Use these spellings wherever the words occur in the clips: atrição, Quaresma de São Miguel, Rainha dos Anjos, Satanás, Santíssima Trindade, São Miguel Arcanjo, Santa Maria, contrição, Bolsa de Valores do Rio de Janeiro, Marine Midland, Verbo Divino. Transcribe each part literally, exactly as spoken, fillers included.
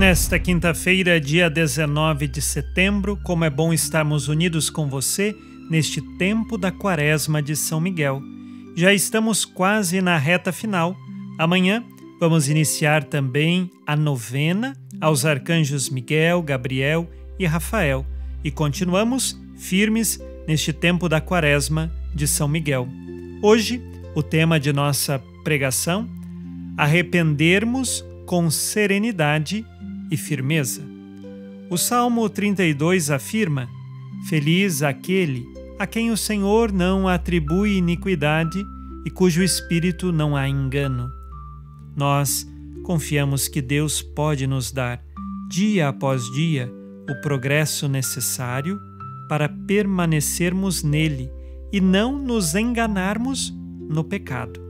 Nesta quinta-feira, dia dezenove de setembro, como é bom estarmos unidos com você neste tempo da Quaresma de São Miguel. Já estamos quase na reta final. Amanhã vamos iniciar também a novena aos arcanjos Miguel, Gabriel e Rafael. E continuamos firmes neste tempo da Quaresma de São Miguel. Hoje, o tema de nossa pregação: arrependermos com serenidade e firmeza. O Salmo trinta e dois afirma: feliz aquele a quem o Senhor não atribui iniquidade e cujo espírito não há engano. Nós confiamos que Deus pode nos dar, dia após dia, o progresso necessário para permanecermos nele e não nos enganarmos no pecado.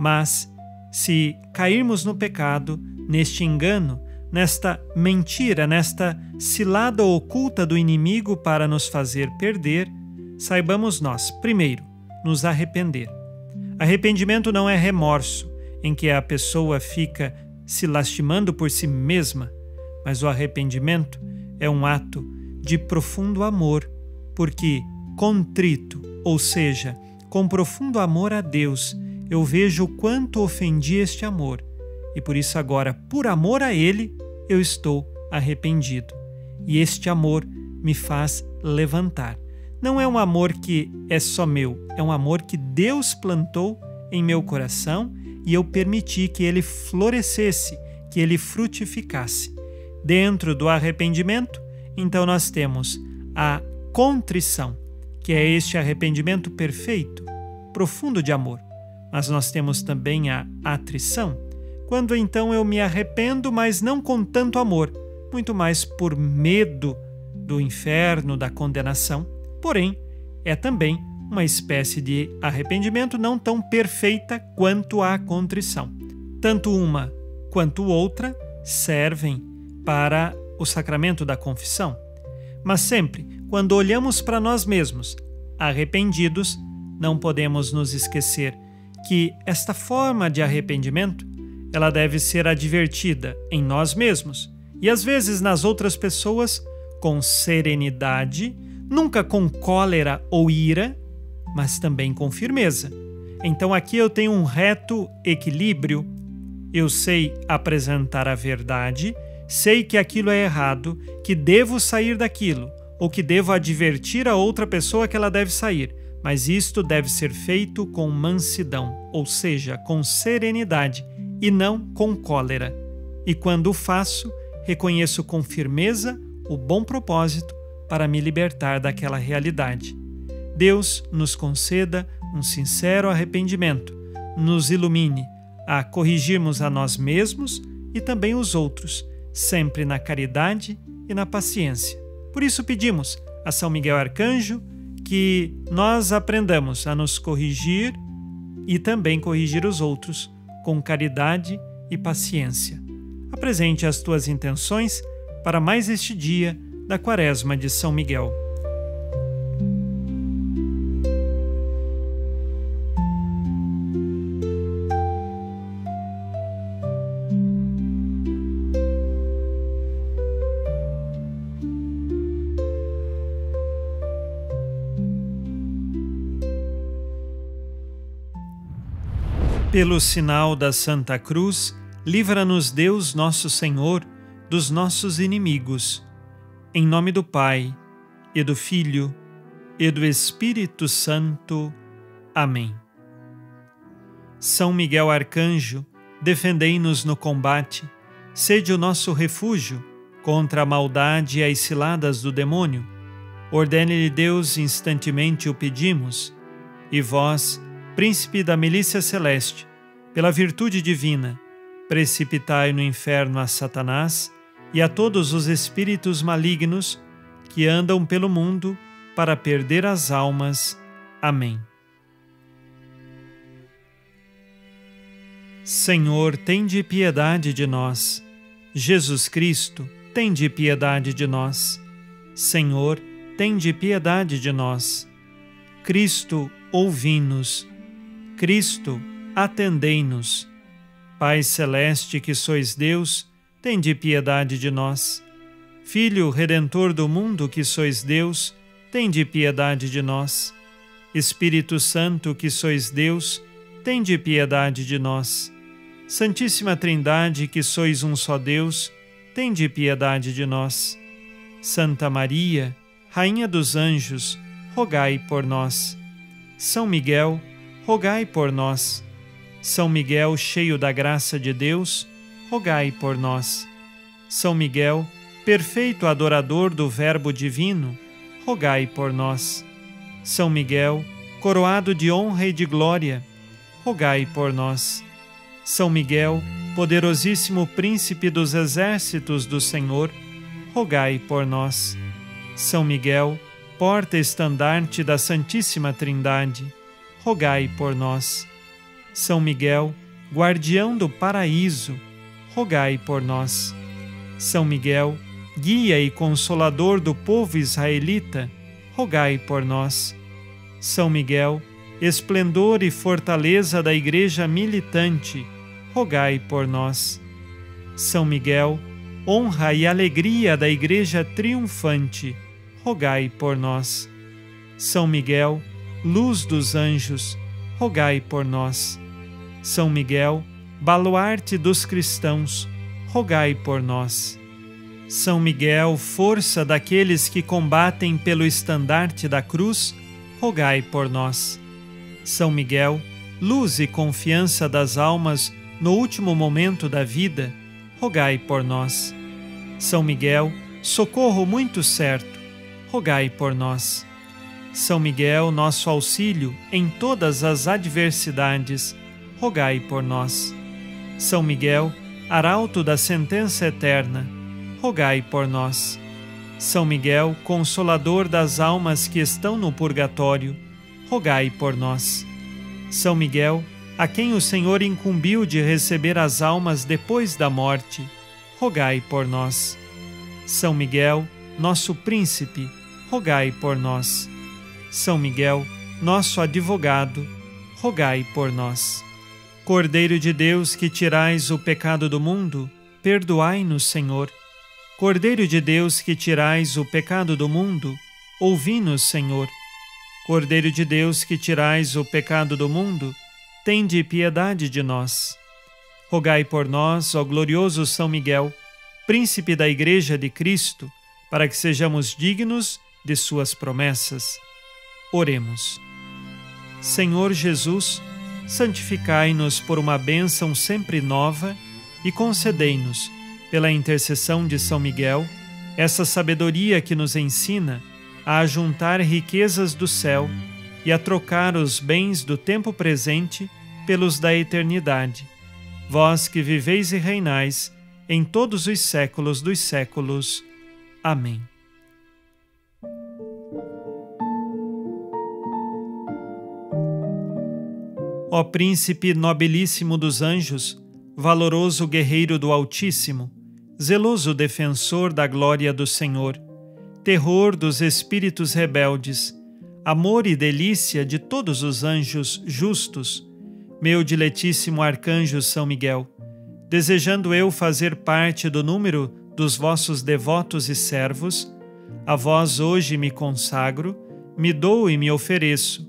Mas, se cairmos no pecado, neste engano, nesta mentira, nesta cilada oculta do inimigo para nos fazer perder, saibamos nós, primeiro, nos arrepender. Arrependimento não é remorso, em que a pessoa fica se lastimando por si mesma, mas o arrependimento é um ato de profundo amor, porque contrito, ou seja, com profundo amor a Deus, eu vejo o quanto ofendi este amor. E por isso agora, por amor a Ele, eu estou arrependido. E este amor me faz levantar. Não é um amor que é só meu, é um amor que Deus plantou em meu coração e eu permiti que ele florescesse, que ele frutificasse. Dentro do arrependimento, então nós temos a contrição, que é este arrependimento perfeito, profundo de amor. Mas nós temos também a atrição, quando então eu me arrependo, mas não com tanto amor, muito mais por medo do inferno, da condenação. Porém, é também uma espécie de arrependimento não tão perfeita quanto a contrição. Tanto uma quanto outra servem para o sacramento da confissão. Mas sempre, quando olhamos para nós mesmos arrependidos, não podemos nos esquecer que esta forma de arrependimento ela deve ser advertida em nós mesmos e às vezes nas outras pessoas com serenidade, nunca com cólera ou ira, mas também com firmeza. Então aqui eu tenho um reto equilíbrio. Eu sei apresentar a verdade, sei que aquilo é errado, que devo sair daquilo ou que devo advertir a outra pessoa que ela deve sair. Mas isto deve ser feito com mansidão, ou seja, com serenidade, e não com cólera. E quando o faço, reconheço com firmeza o bom propósito para me libertar daquela realidade. Deus nos conceda um sincero arrependimento, nos ilumine a corrigirmos a nós mesmos e também os outros, sempre na caridade e na paciência. Por isso pedimos a São Miguel Arcanjo que nós aprendamos a nos corrigir e também corrigir os outros, com caridade e paciência. Apresente as tuas intenções para mais este dia da Quaresma de São Miguel. Pelo sinal da Santa Cruz, livra-nos Deus nosso Senhor dos nossos inimigos. Em nome do Pai, e do Filho, e do Espírito Santo. Amém. São Miguel Arcanjo, defendei-nos no combate, sede o nosso refúgio contra a maldade e as ciladas do demônio. Ordene-lhe Deus, instantemente o pedimos, e vós, Príncipe da milícia celeste, pela virtude divina, precipitai no inferno a Satanás e a todos os espíritos malignos que andam pelo mundo para perder as almas. Amém. Senhor, tende piedade de nós. Jesus Cristo, tende piedade de nós. Senhor, tende piedade de nós. Cristo, ouvi-nos. Cristo, atendei-nos. Pai Celeste, que sois Deus, tende piedade de nós. Filho Redentor do mundo que sois Deus, tende piedade de nós. Espírito Santo que sois Deus, tende piedade de nós. Santíssima Trindade que sois um só Deus, tende piedade de nós. Santa Maria, Rainha dos Anjos, rogai por nós. São Miguel, rogai por nós. São Miguel, cheio da graça de Deus, rogai por nós. São Miguel, perfeito adorador do Verbo Divino, rogai por nós. São Miguel, coroado de honra e de glória, rogai por nós. São Miguel, poderosíssimo príncipe dos exércitos do Senhor, rogai por nós. São Miguel, porta-estandarte da Santíssima Trindade, rogai por nós. São Miguel, guardião do paraíso, rogai por nós. São Miguel, guia e consolador do povo israelita, rogai por nós. São Miguel, esplendor e fortaleza da Igreja militante, rogai por nós. São Miguel, honra e alegria da Igreja triunfante, rogai por nós. São Miguel, luz dos anjos, rogai por nós. São Miguel, baluarte dos cristãos, rogai por nós. São Miguel, força daqueles que combatem pelo estandarte da cruz, rogai por nós. São Miguel, luz e confiança das almas no último momento da vida, rogai por nós. São Miguel, socorro muito certo, rogai por nós. São Miguel, nosso auxílio em todas as adversidades, rogai por nós. São Miguel, arauto da sentença eterna, rogai por nós. São Miguel, consolador das almas que estão no purgatório, rogai por nós. São Miguel, a quem o Senhor incumbiu de receber as almas depois da morte, rogai por nós. São Miguel, nosso príncipe, rogai por nós. São Miguel, nosso advogado, rogai por nós. Cordeiro de Deus, que tirais o pecado do mundo, perdoai-nos, Senhor. Cordeiro de Deus, que tirais o pecado do mundo, ouvi-nos, Senhor. Cordeiro de Deus, que tirais o pecado do mundo, tende piedade de nós. Rogai por nós, ó glorioso São Miguel, príncipe da Igreja de Cristo, para que sejamos dignos de suas promessas. Oremos. Senhor Jesus, santificai-nos por uma bênção sempre nova e concedei-nos, pela intercessão de São Miguel, essa sabedoria que nos ensina a ajuntar riquezas do céu e a trocar os bens do tempo presente pelos da eternidade. Vós que viveis e reinais em todos os séculos dos séculos. Amém. Ó príncipe nobilíssimo dos anjos, valoroso guerreiro do Altíssimo, zeloso defensor da glória do Senhor, terror dos espíritos rebeldes, amor e delícia de todos os anjos justos, meu diletíssimo arcanjo São Miguel, desejando eu fazer parte do número dos vossos devotos e servos, a vós hoje me consagro, me dou e me ofereço,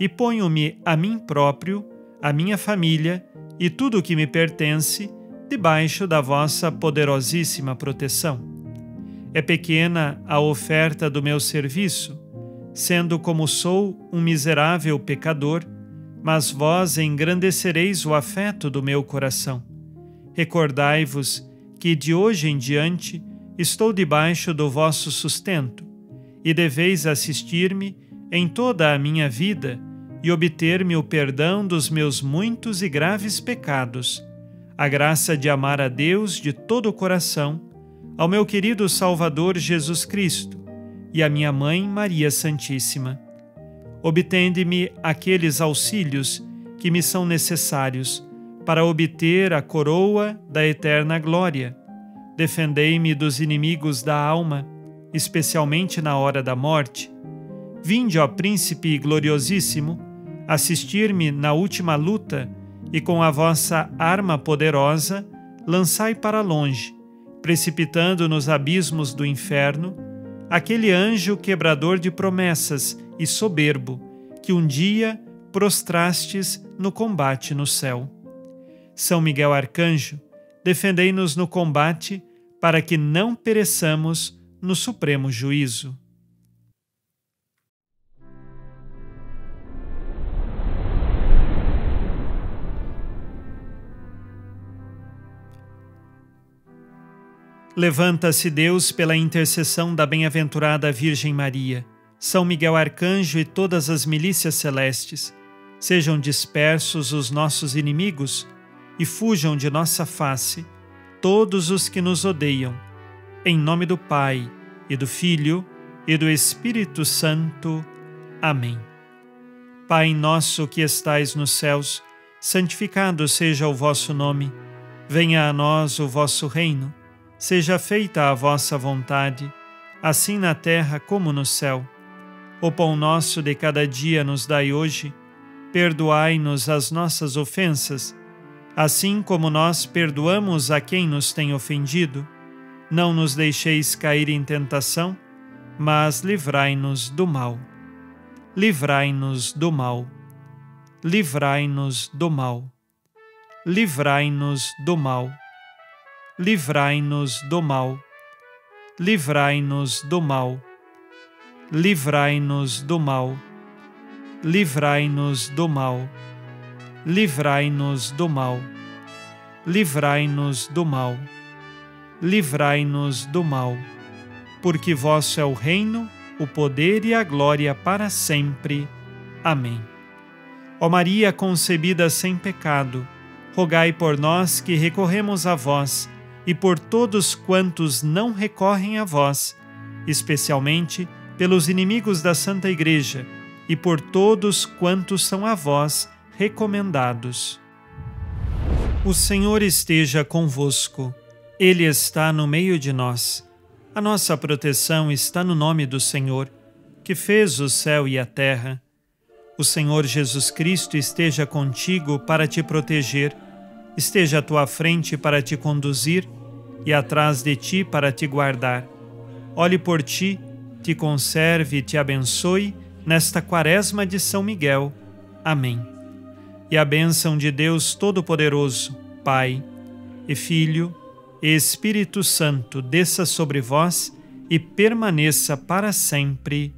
e ponho-me a mim próprio, a minha família e tudo o que me pertence, debaixo da vossa poderosíssima proteção. É pequena a oferta do meu serviço, sendo como sou um miserável pecador, mas vós engrandecereis o afeto do meu coração. Recordai-vos que de hoje em diante estou debaixo do vosso sustento, e deveis assistir-me em toda a minha vida e obter-me o perdão dos meus muitos e graves pecados, a graça de amar a Deus de todo o coração, ao meu querido Salvador Jesus Cristo, e a minha Mãe Maria Santíssima. Obtende-me aqueles auxílios que me são necessários para obter a coroa da eterna glória. Defendei-me dos inimigos da alma, especialmente na hora da morte. Vinde, ó Príncipe gloriosíssimo, assistir-me na última luta e com a vossa arma poderosa lançai para longe precipitando nos abismos do inferno, aquele anjo quebrador de promessas e soberbo, que um dia prostrastes no combate no céu. São Miguel Arcanjo, defendei-nos no combate, para que não pereçamos no supremo juízo. Levanta-se Deus pela intercessão da bem-aventurada Virgem Maria, São Miguel Arcanjo e todas as milícias celestes. Sejam dispersos os nossos inimigos e fujam de nossa face todos os que nos odeiam. Em nome do Pai, e do Filho, e do Espírito Santo. Amém. Pai nosso que estais nos céus, santificado seja o vosso nome. Venha a nós o vosso reino. Seja feita a vossa vontade, assim na terra como no céu. O pão nosso de cada dia nos dai hoje. Perdoai-nos as nossas ofensas, assim como nós perdoamos a quem nos tem ofendido. Não nos deixeis cair em tentação, mas livrai-nos do mal. Livrai-nos do mal. Livrai-nos do mal. Livrai-nos do mal. Livrai-nos do mal. Livrai-nos do mal. Livrai-nos do mal. Livrai-nos do mal. Livrai-nos do mal. Livrai-nos do mal. Livrai-nos do mal. Porque vosso é o reino, o poder e a glória para sempre. Amém. Ó Maria concebida sem pecado, rogai por nós que recorremos a vós, e por todos quantos não recorrem a vós, especialmente pelos inimigos da Santa Igreja, e por todos quantos são a vós recomendados. O Senhor esteja convosco. Ele está no meio de nós. A nossa proteção está no nome do Senhor, que fez o céu e a terra. O Senhor Jesus Cristo esteja contigo para te proteger, esteja à tua frente para te conduzir, e atrás de ti para te guardar. Olhe por ti, te conserve e te abençoe nesta Quaresma de São Miguel. Amém. E a bênção de Deus Todo-Poderoso, Pai, e Filho, e Espírito Santo, desça sobre vós e permaneça para sempre.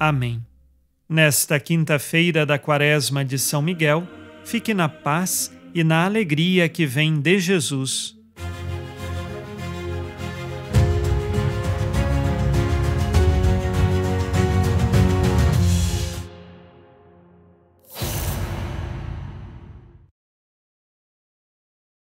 Amém. Nesta quinta-feira da Quaresma de São Miguel, fique na paz e na alegria que vem de Jesus.